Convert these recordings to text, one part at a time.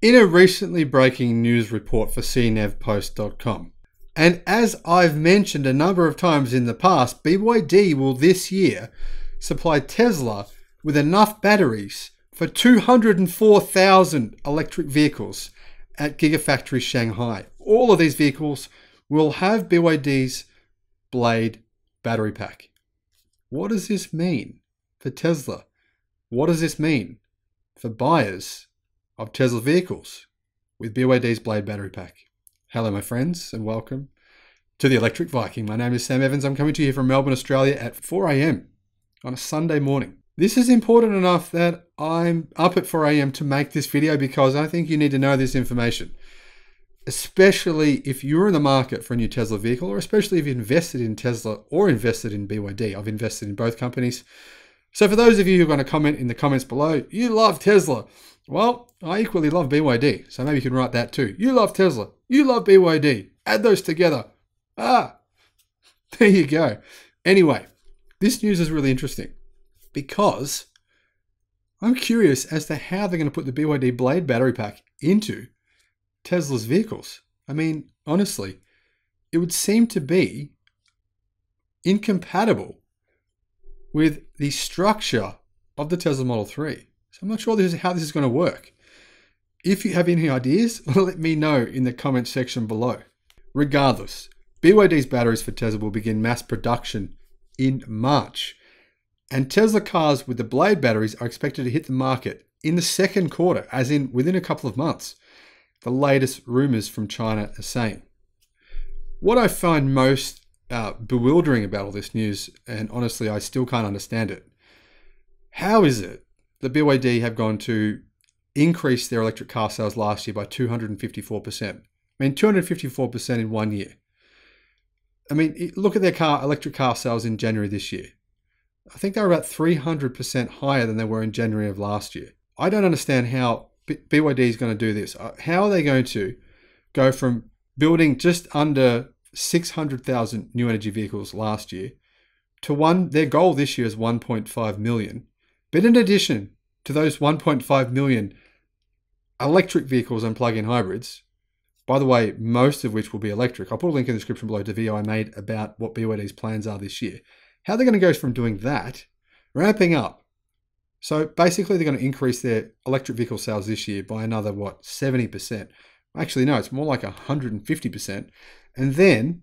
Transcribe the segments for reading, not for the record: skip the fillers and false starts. in a recently breaking news report for cnevpost.com. And as I've mentioned a number of times in the past, BYD will this year supply Tesla with enough batteries for 204,000 electric vehicles at Gigafactory Shanghai. All of these vehicles will have BYD's Blade battery pack. What does this mean for Tesla? What does this mean for buyers of Tesla vehicles with BYD's Blade battery pack? Hello, my friends, and welcome to The Electric Viking. My name is Sam Evans. I'm coming to you from Melbourne, Australia at 4 a.m. on a Sunday morning. This is important enough that I'm up at 4 a.m. to make this video because I think you need to know this information, especially if you're in the market for a new Tesla vehicle, or especially if you've invested in Tesla or invested in BYD. I've invested in both companies. So for those of you who are going to comment in the comments below, you love Tesla. Well, I equally love BYD. So maybe you can write that too. You love Tesla. You love BYD. Add those together. Ah, there you go. Anyway, this news is really interesting, because I'm curious as to how they're going to put the BYD Blade battery pack into Tesla's vehicles. I mean, honestly, it would seem to be incompatible with the structure of the Tesla Model 3. So I'm not sure how this is going to work. If you have any ideas, let me know in the comment section below. Regardless, BYD's batteries for Tesla will begin mass production in March. And Tesla cars with the Blade batteries are expected to hit the market in the second quarter, as in within a couple of months, the latest rumors from China are saying. What I find most bewildering about all this news, and honestly, I still can't understand it. How is it that BYD have gone to increase their electric car sales last year by 254%? I mean, 254% in 1 year. I mean, look at their electric car sales in January this year. I think they were about 300% higher than they were in January of last year. I don't understand how BYD is going to do this. How are they going to go from building just under 600,000 new energy vehicles last year to their goal this year is 1.5 million. But in addition to those 1.5 million electric vehicles and plug-in hybrids, by the way, most of which will be electric. I'll put a link in the description below to a video I made about what BYD's plans are this year. How they're going to go from doing that, ramping up. So basically they're going to increase their electric vehicle sales this year by another, what, 70%. Actually, no, it's more like 150%. And then,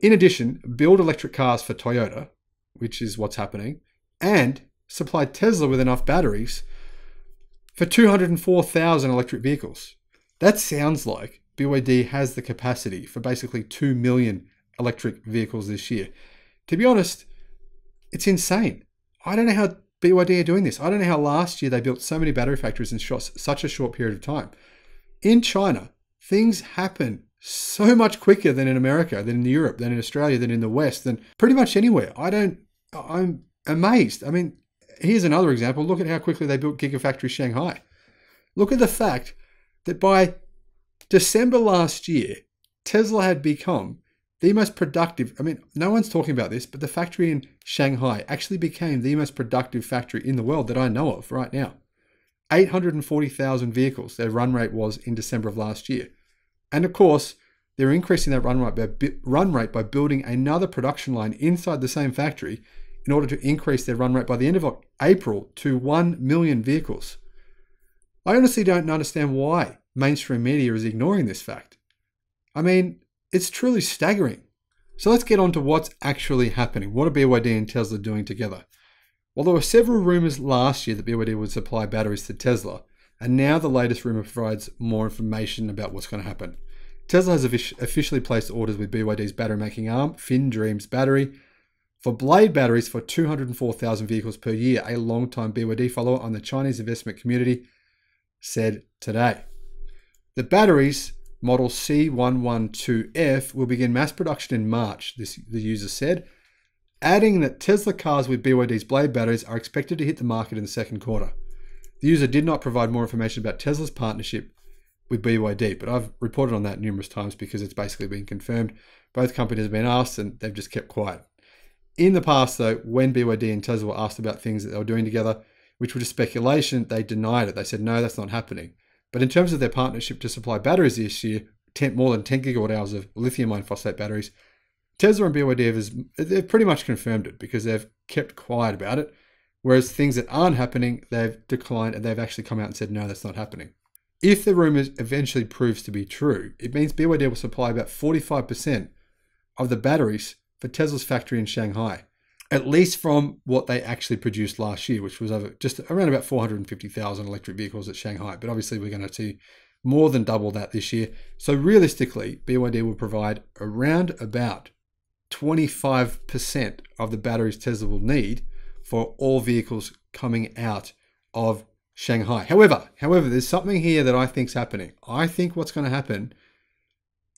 in addition, build electric cars for Toyota, which is what's happening, and supply Tesla with enough batteries for 204,000 electric vehicles. That sounds like BYD has the capacity for basically 2 million electric vehicles this year. To be honest, it's insane. I don't know how BYD are doing this. I don't know how last year they built so many battery factories in such a short period of time. In China, things happen so much quicker than in America, than in Europe, than in Australia, than in the West, than pretty much anywhere. I'm amazed. I mean, here's another example. Look at how quickly they built Gigafactory Shanghai. Look at the fact that by December last year, Tesla had become the most productive. I mean, no one's talking about this, but the factory in Shanghai actually became the most productive factory in the world that I know of right now. 840,000 vehicles their run rate was in December of last year. And of course, they're increasing that run rate by building another production line inside the same factory in order to increase their run rate by the end of April to 1 million vehicles. I honestly don't understand why mainstream media is ignoring this fact. I mean, it's truly staggering. So let's get on to what's actually happening. What are BYD and Tesla doing together? Well, there were several rumors last year that BYD would supply batteries to Tesla, and now the latest rumor provides more information about what's going to happen. Tesla has officially placed orders with BYD's battery making arm, FinDreams Battery, for Blade batteries for 204,000 vehicles per year, a long-time BYD follower on the Chinese investment community said today. The batteries, Model C112F, will begin mass production in March, the user said, adding that Tesla cars with BYD's Blade batteries are expected to hit the market in the second quarter. The user did not provide more information about Tesla's partnership with BYD, but I've reported on that numerous times because it's basically been confirmed. Both companies have been asked and they've just kept quiet. In the past, though, when BYD and Tesla were asked about things that they were doing together, which were just speculation, they denied it. They said, no, that's not happening. But in terms of their partnership to supply batteries this year, more than 10 gigawatt hours of lithium ion phosphate batteries, Tesla and BYD they've pretty much confirmed it because they've kept quiet about it. Whereas things that aren't happening, they've declined and they've actually come out and said, no, that's not happening. If the rumor eventually proves to be true, it means BYD will supply about 45% of the batteries for Tesla's factory in Shanghai, at least from what they actually produced last year, which was just around about 450,000 electric vehicles at Shanghai. But obviously we're going to see more than double that this year. So realistically, BYD will provide around about 25% of the batteries Tesla will need for all vehicles coming out of Shanghai. However, there's something here that I think's happening. I think what's going to happen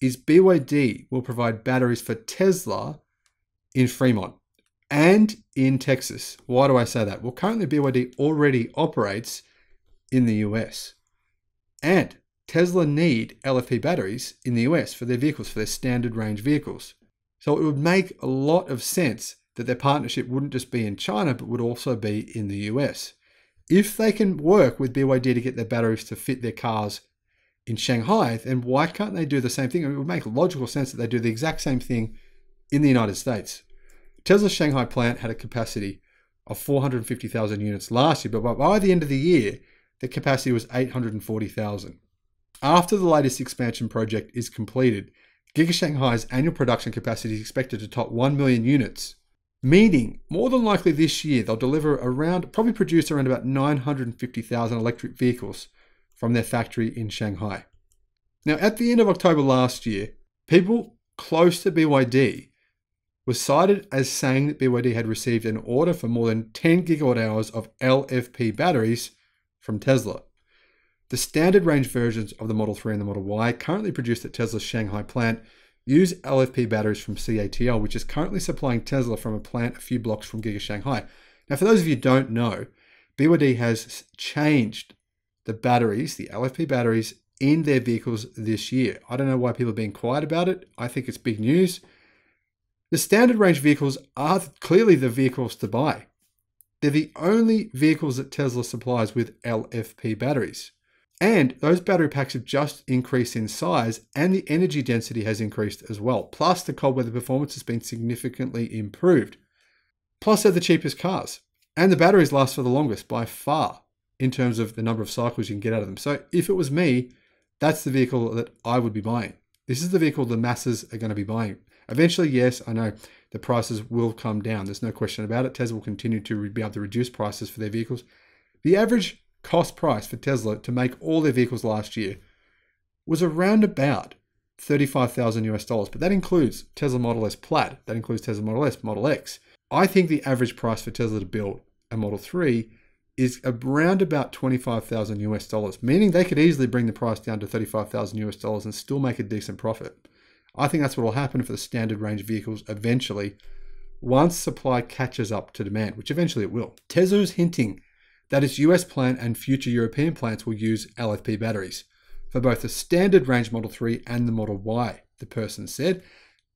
is BYD will provide batteries for Tesla in Fremont and in Texas. Why do I say that? Well, currently BYD already operates in the US, and Tesla need LFP batteries in the US for their vehicles, for their standard range vehicles. So it would make a lot of sense that their partnership wouldn't just be in China, but would also be in the US. If they can work with BYD to get their batteries to fit their cars in Shanghai, then why can't they do the same thing? I mean, it would make logical sense that they do the exact same thing in the United States. Tesla's Shanghai plant had a capacity of 450,000 units last year, but by the end of the year, the capacity was 840,000. After the latest expansion project is completed, Giga Shanghai's annual production capacity is expected to top 1 million units, meaning more than likely this year they'll probably produce around about 950,000 electric vehicles from their factory in Shanghai. Now, at the end of October last year, people close to BYD were cited as saying that BYD had received an order for more than 10 gigawatt hours of LFP batteries from Tesla. The standard range versions of the Model 3 and the Model Y currently produced at Tesla's Shanghai plant use LFP batteries from CATL, which is currently supplying Tesla from a plant a few blocks from Giga Shanghai. Now, for those of you who don't know, BYD has changed the batteries, the LFP batteries, in their vehicles this year. I don't know why people are being quiet about it. I think it's big news. The standard range vehicles are clearly the vehicles to buy. They're the only vehicles that Tesla supplies with LFP batteries. And those battery packs have just increased in size, and the energy density has increased as well. Plus, the cold weather performance has been significantly improved. Plus, they're the cheapest cars. And the batteries last for the longest by far in terms of the number of cycles you can get out of them. So if it was me, that's the vehicle that I would be buying. This is the vehicle the masses are going to be buying. Eventually, yes, I know the prices will come down. There's no question about it. Tesla will continue to be able to reduce prices for their vehicles. The average cost price for Tesla to make all their vehicles last year was around about $35,000 US, but that includes Tesla Model S Plaid, that includes Tesla Model S, Model X. I think the average price for Tesla to build a Model 3 is around about $25,000 US, meaning they could easily bring the price down to $35,000 US and still make a decent profit. I think that's what will happen for the standard range vehicles eventually, once supply catches up to demand, which eventually it will. Tesla is hinting that its US plant and future European plants will use LFP batteries for both the standard range Model 3 and the Model Y, the person said,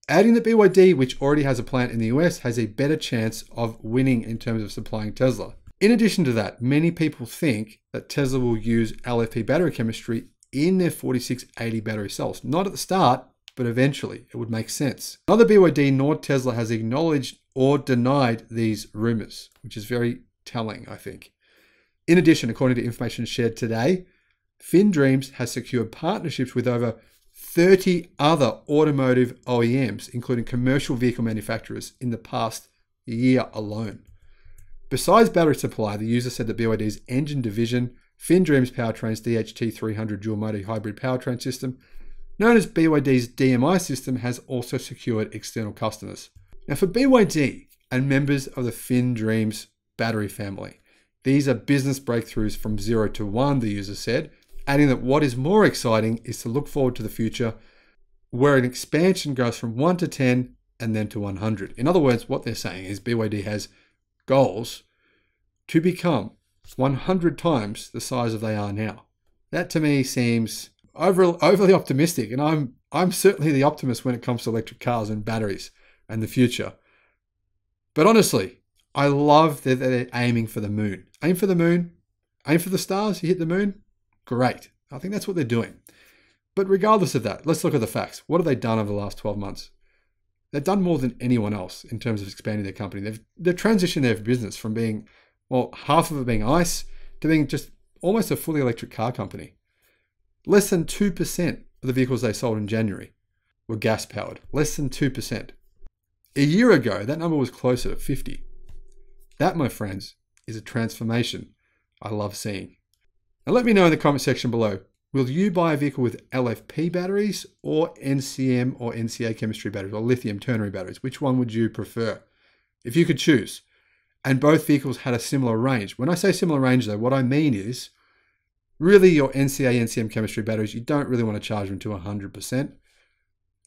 adding that BYD, which already has a plant in the US, has a better chance of winning in terms of supplying Tesla. In addition to that, many people think that Tesla will use LFP battery chemistry in their 4680 battery cells. Not at the start, but eventually it would make sense. Neither BYD nor Tesla has acknowledged or denied these rumors, which is very telling, I think. In addition, according to information shared today, FinDreams has secured partnerships with over 30 other automotive OEMs, including commercial vehicle manufacturers, in the past year alone. Besides battery supply, the user said that BYD's engine division, FinDreams Powertrain's DHT300 dual motor hybrid powertrain system, known as BYD's DMI system, has also secured external customers. Now, for BYD and members of the FinDreams battery family, these are business breakthroughs from 0 to 1, the user said, adding that what is more exciting is to look forward to the future where an expansion goes from 1 to 10 and then to 100. In other words, what they're saying is BYD has goals to become 100 times the size of they are now. That to me seems overly optimistic, and I'm certainly the optimist when it comes to electric cars and batteries and the future. But honestly, I love that they're aiming for the moon. Aim for the moon, aim for the stars, you hit the moon, great. I think that's what they're doing. But regardless of that, let's look at the facts. What have they done over the last 12 months? They've done more than anyone else in terms of expanding their company. They've transitioned their business from being, well, half of it being ICE to being just almost a fully electric car company. Less than 2% of the vehicles they sold in January were gas powered, less than 2%. A year ago, that number was closer to 50. That, my friends, is a transformation I love seeing. And let me know in the comment section below, will you buy a vehicle with LFP batteries or NCM or NCA chemistry batteries or lithium ternary batteries? Which one would you prefer if you could choose? And both vehicles had a similar range. When I say similar range though, what I mean is really your NCA, NCM chemistry batteries, you don't really want to charge them to 100%.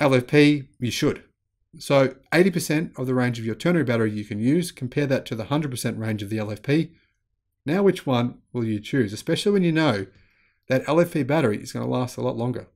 LFP, you should. So 80% of the range of your ternary battery you can use, compare that to the 100% range of the LFP. Now, which one will you choose? Especially when you know that LFP battery is going to last a lot longer.